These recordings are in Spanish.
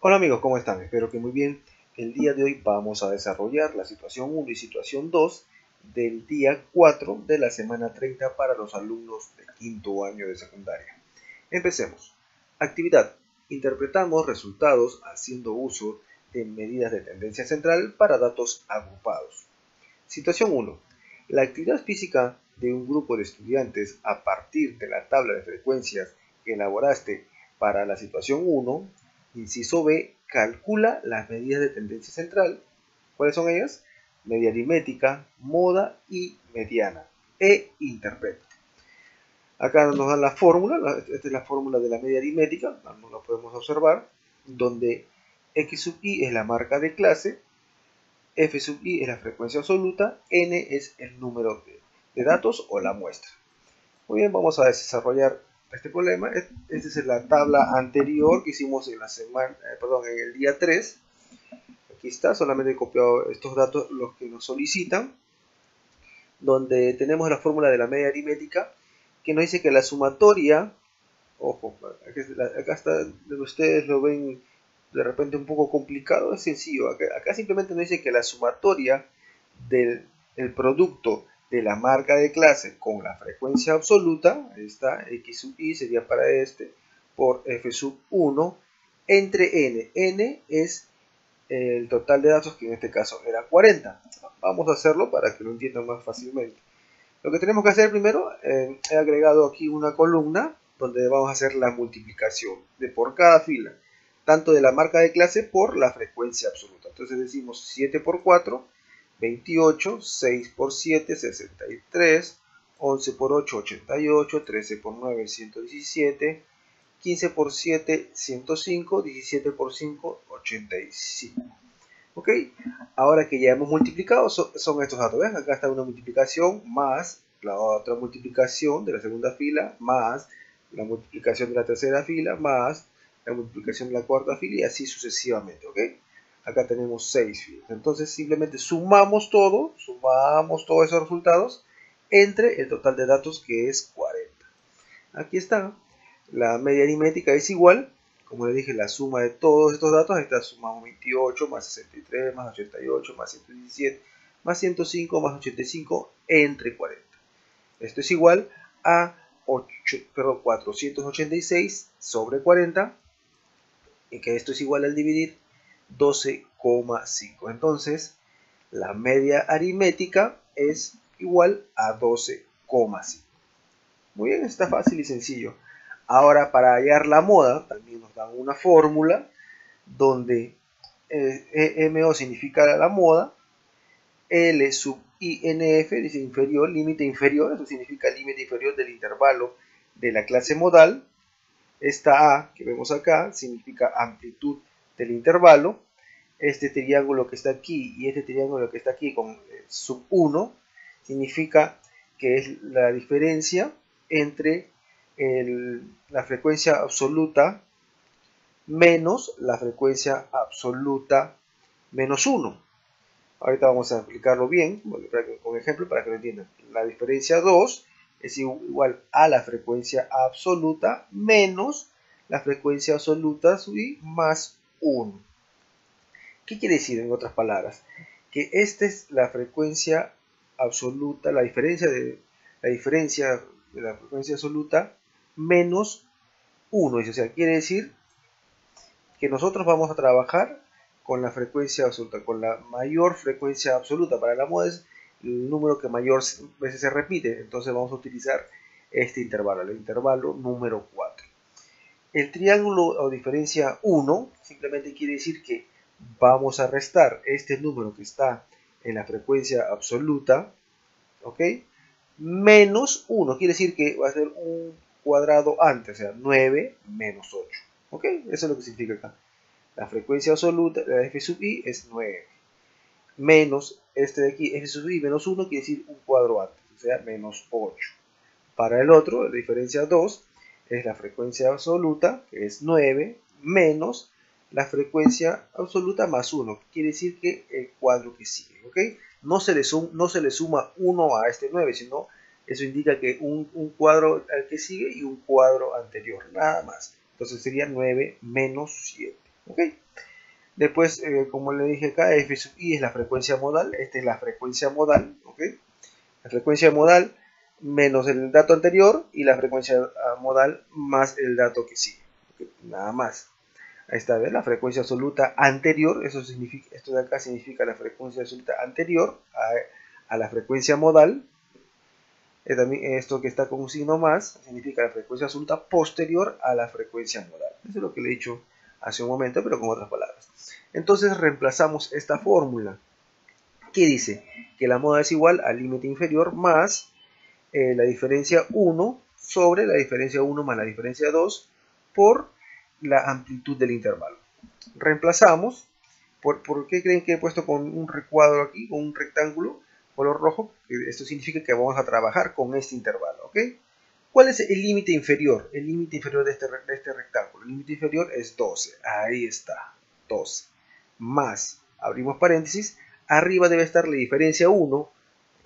Hola amigos, ¿cómo están? Espero que muy bien. El día de hoy vamos a desarrollar la situación 1 y situación 2 del día 4 de la semana 30 para los alumnos de quinto año de secundaria. Empecemos. Actividad. Interpretamos resultados haciendo uso de medidas de tendencia central para datos agrupados. Situación 1. La actividad física de un grupo de estudiantes a partir de la tabla de frecuencias que elaboraste para la situación 1, inciso B, calcula las medidas de tendencia central. ¿Cuáles son ellas? Media aritmética, moda y mediana. E interpreta. Acá nos dan la fórmula. Esta es la fórmula de la media aritmética, no la podemos observar, donde X sub i es la marca de clase, F sub i es la frecuencia absoluta, N es el número de datos o la muestra. Muy bien, vamos a desarrollar este problema. Esta es la tabla anterior que hicimos en la semana, en el día 3. Aquí está, solamente he copiado estos datos, los que nos solicitan, donde tenemos la fórmula de la media aritmética que nos dice que la sumatoria, ojo, acá está, ustedes lo ven de repente un poco complicado, es sencillo. Acá simplemente nos dice que la sumatoria del producto de la marca de clase con la frecuencia absoluta, ahí está, x sub i sería para este, por f sub 1, entre n. N es el total de datos, que en este caso era 40. Vamos a hacerlo para que lo entiendan más fácilmente. Lo que tenemos que hacer primero, he agregado aquí una columna donde vamos a hacer la multiplicación de por cada fila, tanto de la marca de clase por la frecuencia absoluta. Entonces decimos 7 por 4, 28, 6 por 7, 63, 11 por 8, 88, 13 por 9, 117, 15 por 7, 105, 17 por 5, 85. Ok, ahora que ya hemos multiplicado, son estos datos. ¿Ves? Acá está una multiplicación más la otra multiplicación de la segunda fila, más la multiplicación de la tercera fila, más la multiplicación de la cuarta fila, y así sucesivamente. Ok, acá tenemos 6 filas. Entonces simplemente sumamos todos esos resultados entre el total de datos, que es 40. Aquí está. La media aritmética es igual, como les dije, la suma de todos estos datos. Esta sumamos 28 más 63 más 88 más 117 más 105 más 85 entre 40. Esto es igual a 486 sobre 40, y que esto es igual al dividir 12,5. Entonces la media aritmética es igual a 12,5. Muy bien, está fácil y sencillo. Ahora, para hallar la moda, también nos dan una fórmula donde MO significa la moda, L sub INF dice inferior, límite inferior, eso significa límite inferior del intervalo de la clase modal. Esta A que vemos acá significa amplitud del intervalo. Este triángulo que está aquí y este triángulo que está aquí con sub 1 significa que es la diferencia entre la frecuencia absoluta menos la frecuencia absoluta menos 1. Ahorita vamos a explicarlo bien con ejemplo para que lo entiendan. La diferencia 2 es igual a la frecuencia absoluta menos la frecuencia absoluta sub i más 1. ¿Qué quiere decir en otras palabras? Que esta es la frecuencia absoluta, la diferencia de la frecuencia absoluta menos 1, o sea, quiere decir que nosotros vamos a trabajar con la frecuencia absoluta, con la mayor frecuencia absoluta. Para la moda es el número que mayor veces se repite, entonces vamos a utilizar este intervalo, el intervalo número 4. El triángulo o diferencia 1 simplemente quiere decir que vamos a restar este número que está en la frecuencia absoluta, ¿ok?, menos 1, quiere decir que va a ser un cuadrado antes, o sea, 9 menos 8. ¿Ok? Eso es lo que significa acá. La frecuencia absoluta, la f sub i, es 9. Menos este de aquí, f sub i menos 1, quiere decir un cuadro antes, o sea, menos 8. Para el otro, la diferencia 2, es la frecuencia absoluta, que es 9, menos la frecuencia absoluta más 1, quiere decir que el cuadro que sigue, ¿ok? No se le suma 1 a este 9, sino eso indica que un cuadro al que sigue y un cuadro anterior, nada más. Entonces sería 9 menos 7, ¿Ok? Después, como le dije acá, f sub i es la frecuencia modal. Esta es la frecuencia modal, ¿ok? La frecuencia modal menos el dato anterior y la frecuencia modal más el dato que sigue. ¿Okay? Nada más. Ahí está, ¿ves? La frecuencia absoluta anterior. Eso significa, esto de acá significa la frecuencia absoluta anterior a la frecuencia modal. Esto que está con un signo más significa la frecuencia absoluta posterior a la frecuencia modal. Eso es lo que le he dicho hace un momento, pero con otras palabras. Entonces reemplazamos esta fórmula que dice que la moda es igual al límite inferior más la diferencia 1 sobre la diferencia 1 más la diferencia 2 por la amplitud del intervalo. Reemplazamos. ¿Por qué creen que he puesto con un recuadro aquí, con un rectángulo color rojo? Esto significa que vamos a trabajar con este intervalo, ¿ok? ¿Cuál es el límite inferior? El límite inferior de este rectángulo. El límite inferior es 12. Ahí está. 12. Más, abrimos paréntesis, arriba debe estar la diferencia 1.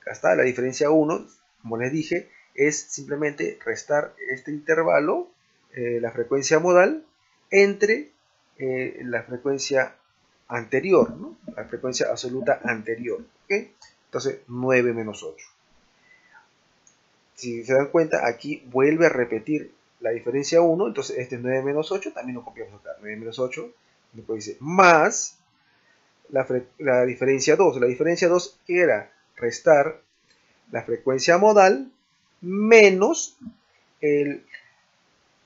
Acá está la diferencia 1. Como les dije, es simplemente restar este intervalo, la frecuencia modal, entre la frecuencia anterior, ¿no? La frecuencia absoluta anterior, ¿ok? Entonces, 9 menos 8. Si se dan cuenta, aquí vuelve a repetir la diferencia 1. Entonces, este es 9 menos 8. También lo copiamos acá. 9 menos 8. Después dice más la diferencia 2. La diferencia 2 era restar la frecuencia modal menos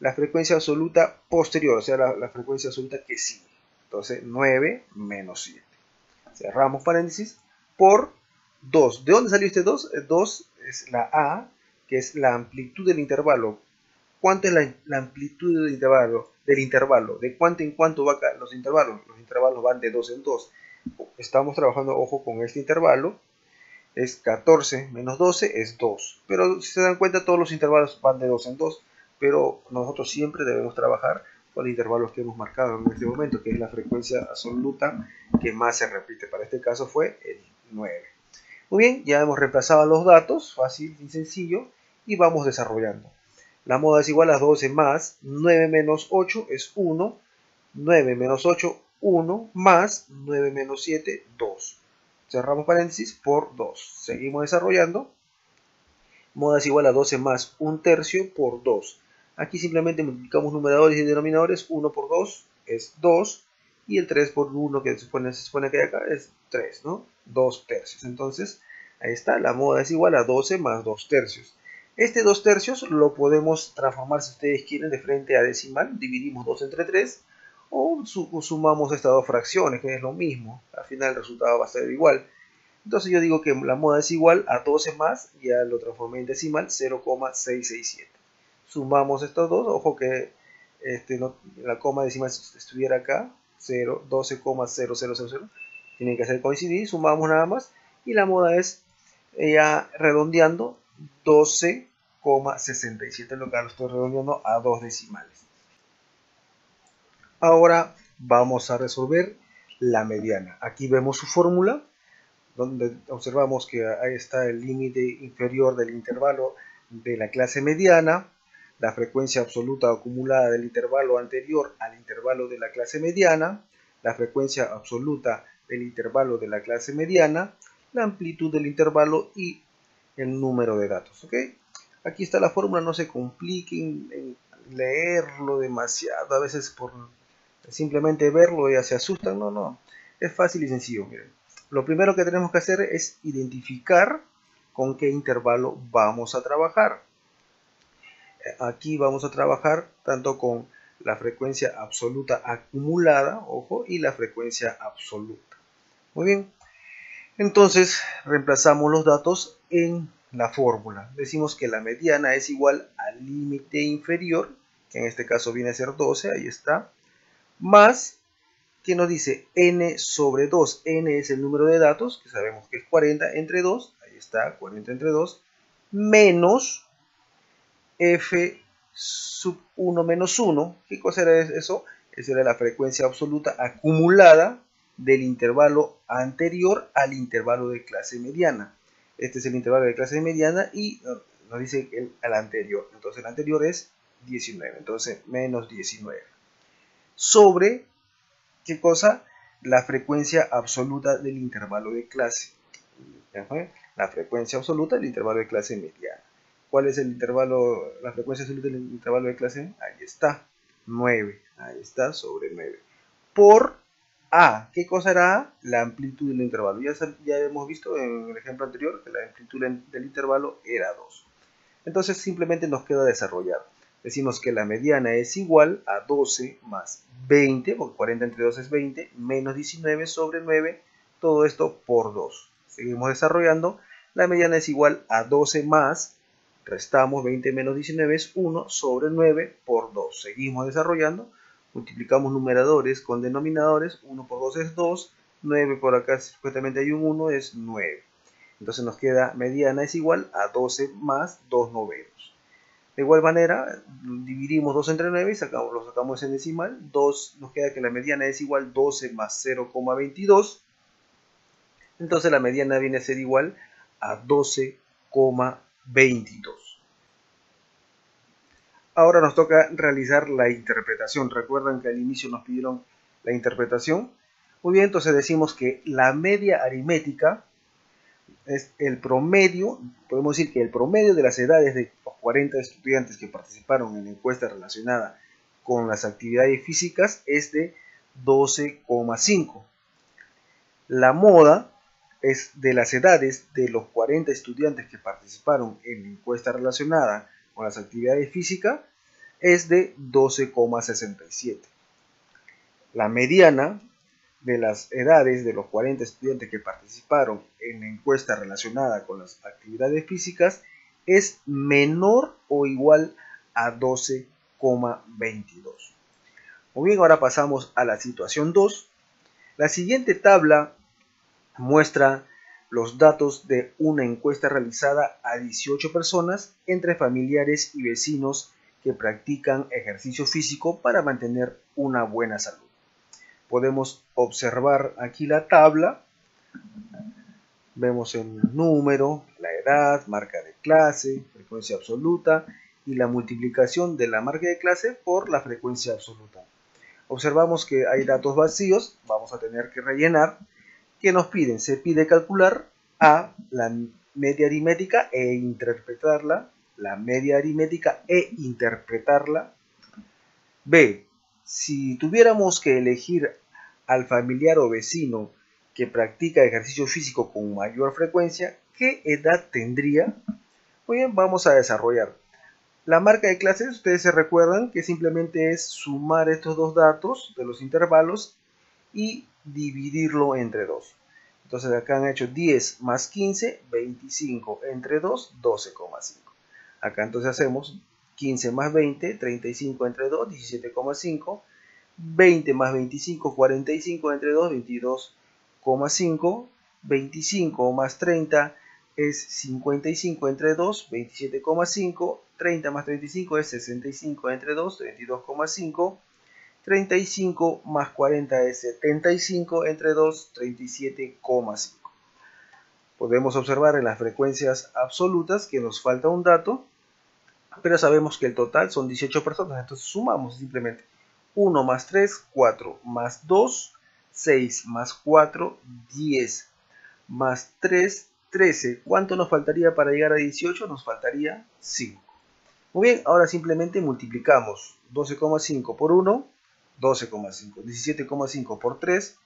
la frecuencia absoluta posterior. O sea, la frecuencia absoluta que sigue. Entonces, 9 menos 7. Cerramos paréntesis por 2. ¿De dónde salió este 2? 2 es la A, que es la amplitud del intervalo. ¿Cuánto es la amplitud del intervalo? ¿De cuánto en cuánto van los intervalos? Los intervalos van de 2 en 2. Estamos trabajando, ojo, con este intervalo. Es 14 menos 12 es 2. Pero si se dan cuenta, todos los intervalos van de 2 en 2. Pero nosotros siempre debemos trabajar con los intervalos que hemos marcado en este momento, que es la frecuencia absoluta que más se repite. Para este caso fue el 9. Muy bien, ya hemos reemplazado los datos, fácil y sencillo, y vamos desarrollando. La moda es igual a 12 más 9 menos 8 es 1, 9 menos 8, 1, más 9 menos 7, 2. Cerramos paréntesis por 2. Seguimos desarrollando. Moda es igual a 12 más 1 tercio por 2. Aquí simplemente multiplicamos numeradores y denominadores, 1 por 2 es 2. Y el 3 por 1 que se supone que hay acá es 3, ¿no? 2 tercios. Entonces, ahí está, la moda es igual a 12 más 2 tercios. Este 2 tercios lo podemos transformar, si ustedes quieren, de frente a decimal. Dividimos 2 entre 3 o sumamos estas dos fracciones, que es lo mismo. Al final el resultado va a ser igual. Entonces yo digo que la moda es igual a 12 más, ya lo transformé en decimal, 0,667. Sumamos estos dos, ojo que la coma decimal estuviera acá. 12,0000 tienen que hacer coincidir, sumamos nada más y la moda es, ya redondeando, 12,67, lo que lo estoy redondeando a dos decimales. Ahora vamos a resolver la mediana. Aquí vemos su fórmula, donde observamos que ahí está el límite inferior del intervalo de la clase mediana, la frecuencia absoluta acumulada del intervalo anterior al intervalo de la clase mediana, la frecuencia absoluta del intervalo de la clase mediana, la amplitud del intervalo y el número de datos, ¿ok? Aquí está la fórmula, no se compliquen en leerlo demasiado, a veces por simplemente verlo ya se asustan, no, es fácil y sencillo, miren. Lo primero que tenemos que hacer es identificar con qué intervalo vamos a trabajar. Aquí vamos a trabajar tanto con la frecuencia absoluta acumulada, ojo, y la frecuencia absoluta. Muy bien, entonces reemplazamos los datos en la fórmula. Decimos que la mediana es igual al límite inferior, que en este caso viene a ser 12, ahí está, más, que nos dice n sobre 2. N es el número de datos, que sabemos que es 40 entre 2, ahí está, 40 entre 2, menos f sub 1 menos 1. ¿Qué cosa era eso? Esa era la frecuencia absoluta acumulada del intervalo anterior al intervalo de clase mediana. Este es el intervalo de clase mediana y nos dice el anterior. Entonces el anterior es 19. Entonces menos 19. Sobre ¿Qué cosa? La frecuencia absoluta del intervalo de clase. La frecuencia absoluta del intervalo de clase mediana. ¿Cuál es el intervalo, la frecuencia absoluta del intervalo de clase? Ahí está, 9. Ahí está, sobre 9. Por A. ¿Qué cosa era A? La amplitud del intervalo. Ya hemos visto en el ejemplo anterior que la amplitud del intervalo era 2. Entonces simplemente nos queda desarrollar. Decimos que la mediana es igual a 12 más 20, porque 40 entre 2 es 20, menos 19 sobre 9, todo esto por 2. Seguimos desarrollando. La mediana es igual a 12 más, restamos 20 menos 19 es 1 sobre 9 por 2. Seguimos desarrollando. Multiplicamos numeradores con denominadores. 1 por 2 es 2, 9 por acá supuestamente hay un 1 es 9. Entonces nos queda mediana es igual a 12 más 2 novenos. De igual manera, dividimos 2 entre 9 y lo sacamos en decimal. 2, nos queda que la mediana es igual a 12 más 0,22. Entonces la mediana viene a ser igual a 12,22. Ahora nos toca realizar la interpretación. Recuerdan que al inicio nos pidieron la interpretación. Muy bien, entonces decimos que la media aritmética es el promedio, podemos decir que el promedio de las edades de 40 estudiantes que participaron en la encuesta relacionada con las actividades físicas es de 12,5. La moda es de las edades de los 40 estudiantes que participaron en la encuesta relacionada con las actividades físicas es de 12,67. La mediana de las edades de los 40 estudiantes que participaron en la encuesta relacionada con las actividades físicas es menor o igual a 12,22. Muy bien, ahora pasamos a la situación 2. La siguiente tabla muestra los datos de una encuesta realizada a 18 personas entre familiares y vecinos que practican ejercicio físico para mantener una buena salud. Podemos observar aquí la tabla. Vemos el número, la edad, marca de clase, frecuencia absoluta y la multiplicación de la marca de clase por la frecuencia absoluta. Observamos que hay datos vacíos, vamos a tener que rellenar. ¿Qué nos piden? Se pide calcular A, la media aritmética e interpretarla. La media aritmética e interpretarla. B, si tuviéramos que elegir al familiar o vecino que practica ejercicio físico con mayor frecuencia, ¿qué edad tendría? Muy bien, vamos a desarrollar. La marca de clases, ustedes se recuerdan que simplemente es sumar estos dos datos de los intervalos y dividirlo entre 2. Entonces acá han hecho 10 más 15, 25 entre 2, 12,5. Acá entonces hacemos 15 más 20, 35 entre 2, 17,5. 20 más 25, 45 entre 2, 22,5. 5, 25 más 30 es 55 entre 2, 27,5, 30 más 35 es 65 entre 2, 32,5, 35 más 40 es 75 entre 2, 37,5. Podemos observar en las frecuencias absolutas que nos falta un dato, pero sabemos que el total son 18 personas, entonces sumamos simplemente 1 más 3, 4 más 2, 6 más 4, 10 más 3, 13. ¿Cuánto nos faltaría para llegar a 18? Nos faltaría 5. Muy bien, ahora simplemente multiplicamos 12,5 por 1, 12,5, 17,5 por 3,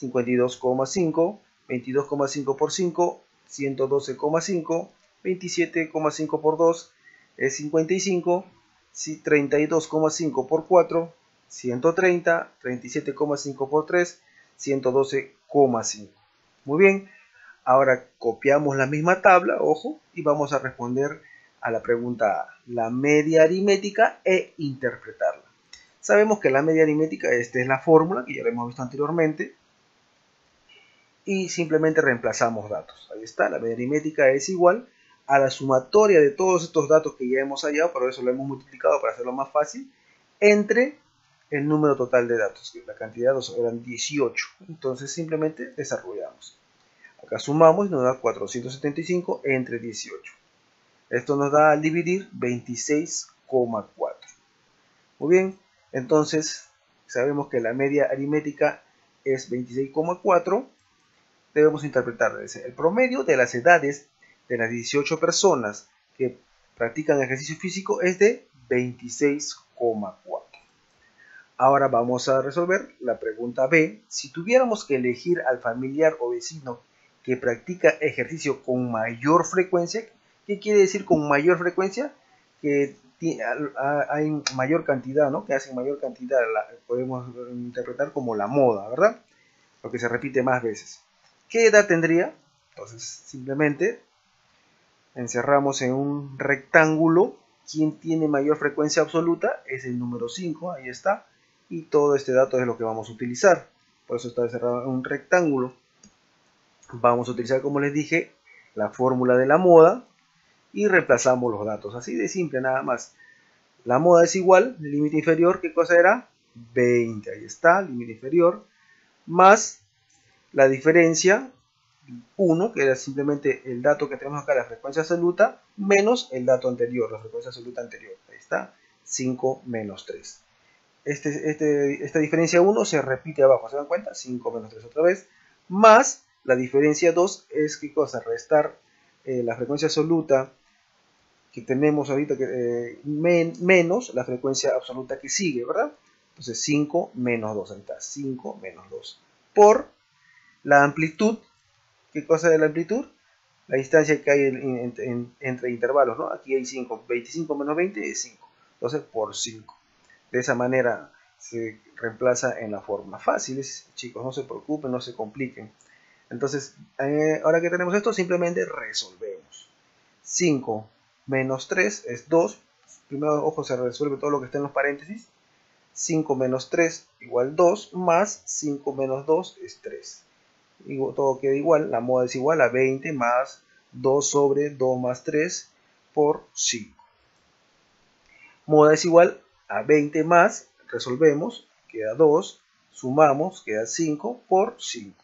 52,5, 22,5 por 5, 112,5, 27,5 por 2 es 55, 32,5 por 4, 130, 37,5 por 3, 112,5. Muy bien, ahora copiamos la misma tabla, ojo, y vamos a responder a la pregunta A, la media aritmética e interpretarla. Sabemos que la media aritmética, esta es la fórmula que ya lo hemos visto anteriormente, y simplemente reemplazamos datos. Ahí está, la media aritmética es igual a la sumatoria de todos estos datos que ya hemos hallado, por eso lo hemos multiplicado para hacerlo más fácil, entre el número total de datos, que la cantidad de datos eran 18, entonces simplemente desarrollamos. Acá sumamos y nos da 475 entre 18. Esto nos da al dividir 26,4. Muy bien, entonces sabemos que la media aritmética es 26,4, debemos interpretar el promedio de las edades de las 18 personas que practican ejercicio físico es de 26,4. Ahora vamos a resolver la pregunta B. Si tuviéramos que elegir al familiar o vecino que practica ejercicio con mayor frecuencia, ¿qué quiere decir con mayor frecuencia? Que hay mayor cantidad, ¿no? Que hacen mayor cantidad, podemos interpretar como la moda, ¿verdad? Lo que se repite más veces. ¿Qué edad tendría? Entonces simplemente encerramos en un rectángulo. Quien tiene mayor frecuencia absoluta es el número 5, ahí está. Y todo este dato es lo que vamos a utilizar. Por eso está encerrado en un rectángulo. Vamos a utilizar, como les dije, la fórmula de la moda. Y reemplazamos los datos, así de simple, nada más. La moda es igual, el límite inferior, ¿qué cosa era? 20, ahí está, límite inferior, más la diferencia, 1, que era simplemente el dato que tenemos acá, la frecuencia absoluta, menos el dato anterior, la frecuencia absoluta anterior, ahí está, 5 menos 3. Esta diferencia 1 se repite abajo, ¿se dan cuenta? 5 menos 3 otra vez, más la diferencia 2 es, ¿qué cosa? Restar la frecuencia absoluta que tenemos ahorita, menos la frecuencia absoluta que sigue, ¿verdad? Entonces 5 menos 2, ahí está, 5 menos 2, por la amplitud. ¿Qué cosa es la amplitud? La distancia que hay entre intervalos, ¿no? Aquí hay 5, 25 menos 20 es 5, entonces por 5. De esa manera se reemplaza en la fórmula. Fáciles, chicos, no se preocupen, no se compliquen. Entonces, ahora que tenemos esto, simplemente resolvemos. 5 menos 3 es 2. Primero, ojo, se resuelve todo lo que está en los paréntesis. 5 menos 3 igual 2, más 5 menos 2 es 3. Y todo queda igual, la moda es igual a 20 más 2 sobre 2 más 3 por 5. Moda es igual a 20 más, resolvemos, queda 2, sumamos, queda 5 por 5.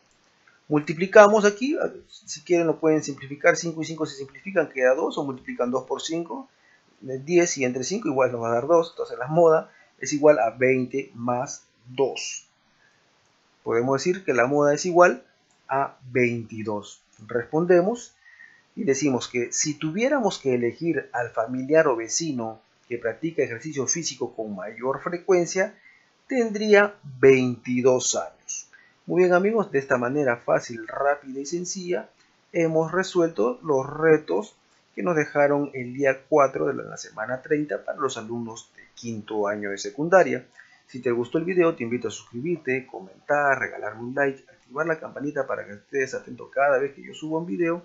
Multiplicamos aquí, si quieren lo pueden simplificar, 5 y 5 se simplifican, queda 2, o multiplican 2 por 5, 10 y entre 5 igual nos va a dar 2, entonces la moda es igual a 20 más 2. Podemos decir que la moda es igual a 22. Respondemos y decimos que si tuviéramos que elegir al familiar o vecino que practica ejercicio físico con mayor frecuencia, tendría 22 años. Muy bien amigos, de esta manera fácil, rápida y sencilla hemos resuelto los retos que nos dejaron el día 4 de la semana 30 para los alumnos de quinto año de secundaria. Si te gustó el video te invito a suscribirte, comentar, regalarme un like, activar la campanita para que estés atento cada vez que yo suba un video.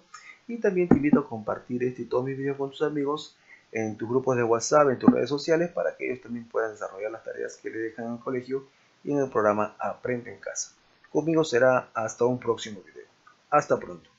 Y también te invito a compartir este y todos mis videos con tus amigos en tus grupos de WhatsApp, en tus redes sociales, para que ellos también puedan desarrollar las tareas que les dejan en el colegio y en el programa Aprende en Casa. Conmigo será hasta un próximo video. Hasta pronto.